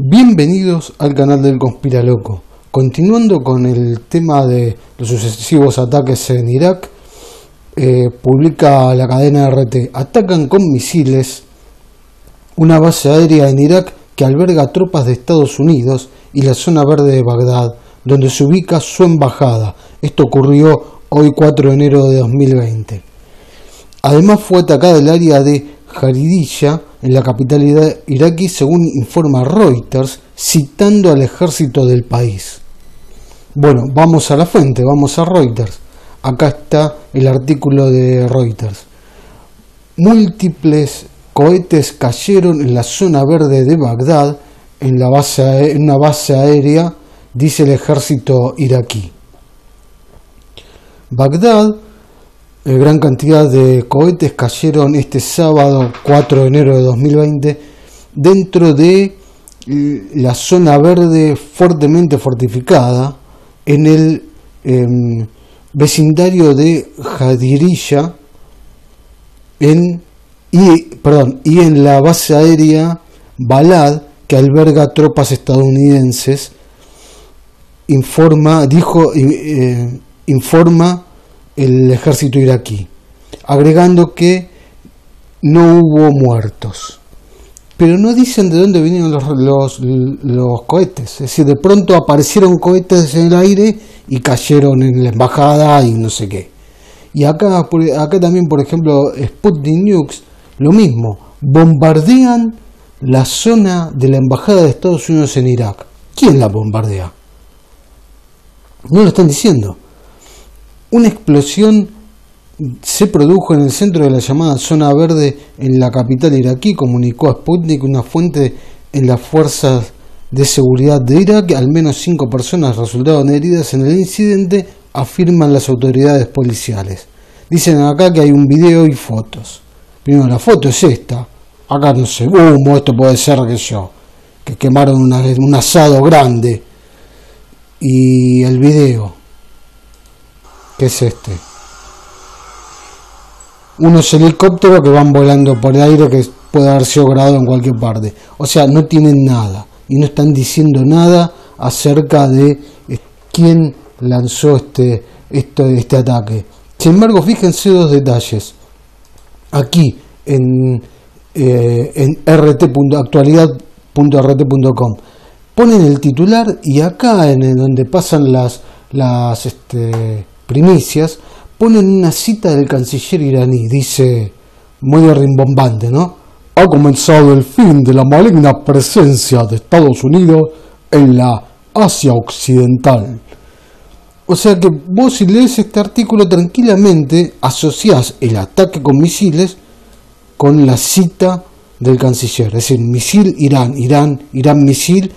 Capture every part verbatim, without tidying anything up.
Bienvenidos al canal del Conspira Loco. Continuando con el tema de los sucesivos ataques en Irak, eh, publica la cadena R T: atacan con misiles una base aérea en Irak que alberga tropas de Estados Unidos y la zona verde de Bagdad, donde se ubica su embajada. Esto ocurrió hoy cuatro de enero de dos mil veinte. Además fue atacada el área de Jadiriya, en la capital iraquí, según informa Reuters, citando al ejército del país. Bueno, vamos a la fuente, vamos a Reuters. Acá está el artículo de Reuters. Múltiples cohetes cayeron en la zona verde de Bagdad, en, la base, en una base aérea, dice el ejército iraquí. Bagdad. Gran cantidad de cohetes cayeron este sábado cuatro de enero de dos mil veinte dentro de la zona verde fuertemente fortificada en el eh, vecindario de Jadiriya en, y, perdón, y en la base aérea Balad, que alberga tropas estadounidenses, informa, dijo, eh, informa el ejército iraquí, agregando que no hubo muertos. Pero no dicen de dónde vinieron los, los, los cohetes, es decir, de pronto aparecieron cohetes en el aire y cayeron en la embajada y no sé qué. Y acá, acá también, por ejemplo, Sputnik News, lo mismo, bombardean la zona de la embajada de Estados Unidos en Irak. ¿Quién la bombardea? No lo están diciendo. Una explosión se produjo en el centro de la llamada zona verde en la capital iraquí, comunicó a Sputnik una fuente en las fuerzas de seguridad de Irak. Al menos cinco personas resultaron heridas en el incidente, afirman las autoridades policiales. Dicen acá que hay un video y fotos. Primero, la foto es esta. Acá no sé, humo, esto puede ser que yo, que quemaron una, un asado grande. Y el video, que es este, unos helicópteros que van volando por el aire, que puede haber sido grabado en cualquier parte. O sea, no tienen nada y no están diciendo nada acerca de quién lanzó este, este, este ataque. Sin embargo, fíjense dos detalles. Aquí en, eh, en r t punto actualidad punto r t punto com ponen el titular, y acá en donde pasan las, las este, primicias, ponen una cita del canciller iraní. Dice, muy rimbombante, ¿no? Ha comenzado el fin de la maligna presencia de Estados Unidos en la Asia Occidental. O sea que vos, si lees este artículo tranquilamente, asociás el ataque con misiles con la cita del canciller. Es decir, misil Irán, Irán, Irán misil,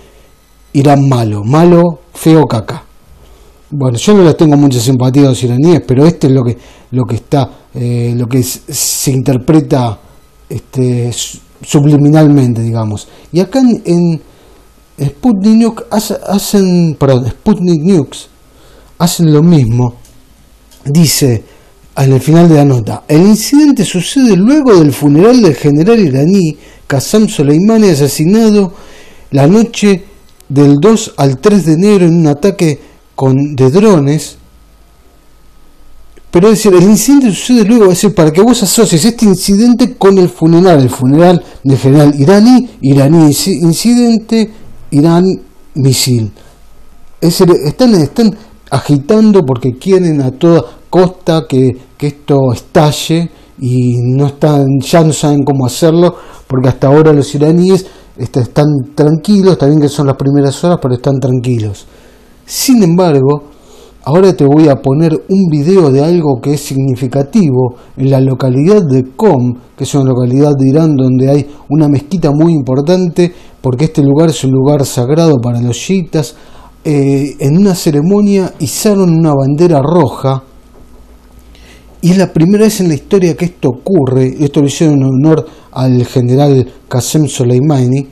Irán malo, malo, feo, caca. Bueno, yo no les tengo mucha simpatía a los iraníes, pero este es lo que, lo que está, eh, lo que se interpreta este, subliminalmente, digamos. Y acá en, en Sputnik News hacen, perdón, Sputnik News hacen lo mismo. Dice al final de la nota: el incidente sucede luego del funeral del general iraní Qasem Soleimani, asesinado la noche del dos al tres de enero en un ataque Con, de drones. Pero es decir, el incidente sucede luego, es decir, para que vos asocies este incidente con el funeral, el funeral del general iraní, iraní incidente, Irán misil. Es decir, están, están agitando porque quieren a toda costa que, que esto estalle, y no están, ya no saben cómo hacerlo, porque hasta ahora los iraníes están tranquilos. También que son las primeras horas, pero están tranquilos. Sin embargo, ahora te voy a poner un video de algo que es significativo en la localidad de Qom, que es una localidad de Irán donde hay una mezquita muy importante, porque este lugar es un lugar sagrado para los chiitas. Eh, en una ceremonia izaron una bandera roja, y es la primera vez en la historia que esto ocurre. Esto lo hicieron en honor al general Qasem Soleimani.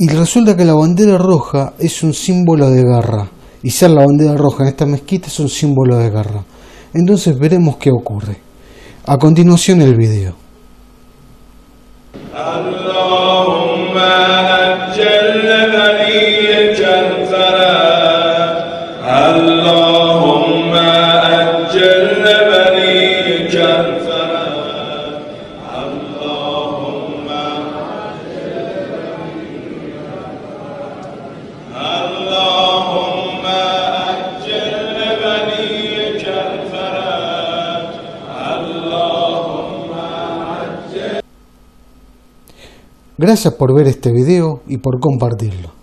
Y resulta que la bandera roja es un símbolo de guerra. Y ser la bandera roja en esta mezquita es un símbolo de guerra. Entonces veremos qué ocurre. A continuación el video. Allahumma Gracias por ver este video y por compartirlo.